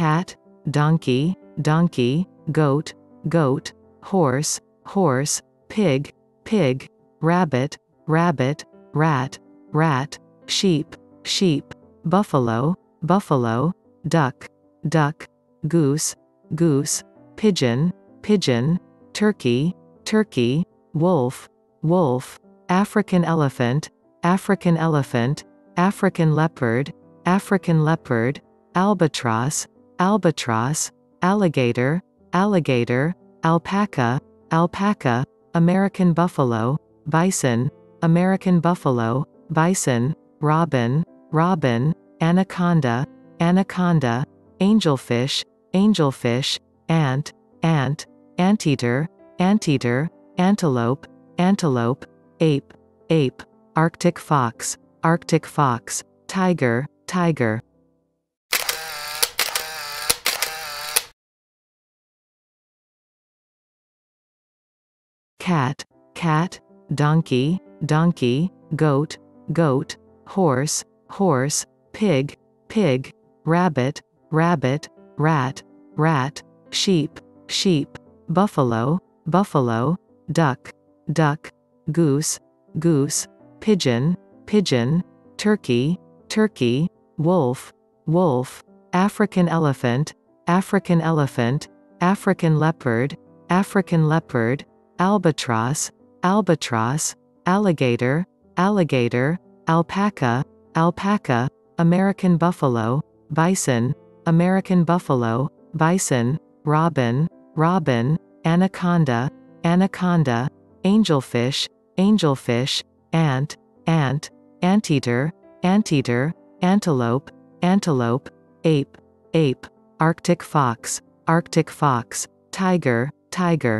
cat, donkey, donkey, goat, goat, horse, horse, pig, pig, rabbit, rabbit, rat, rat, sheep, sheep, buffalo, buffalo, duck, duck, goose, goose, pigeon, pigeon, turkey, turkey, wolf, wolf, African elephant, African elephant, African leopard, African leopard, albatross, albatross, alligator, alligator, alpaca, alpaca, American buffalo, bison, American buffalo, bison, robin, robin, anaconda, anaconda, angelfish, angelfish, ant, ant, anteater, anteater, antelope, antelope, ape, ape, Arctic fox, Arctic fox, tiger, tiger. Cat, cat, donkey, donkey, goat, goat, horse, horse, pig, pig, rabbit, rabbit, rat, rat, sheep, sheep, buffalo, buffalo, duck, duck, goose, goose, pigeon, pigeon, turkey, turkey, wolf, wolf, African elephant, African elephant, African leopard, African leopard, albatross, albatross, alligator, alligator, alpaca, alpaca, American buffalo, bison, American buffalo, bison, robin, robin, anaconda, anaconda, angelfish, angelfish, ant, ant, anteater, anteater, antelope, antelope, ape, ape, Arctic fox, tiger, tiger.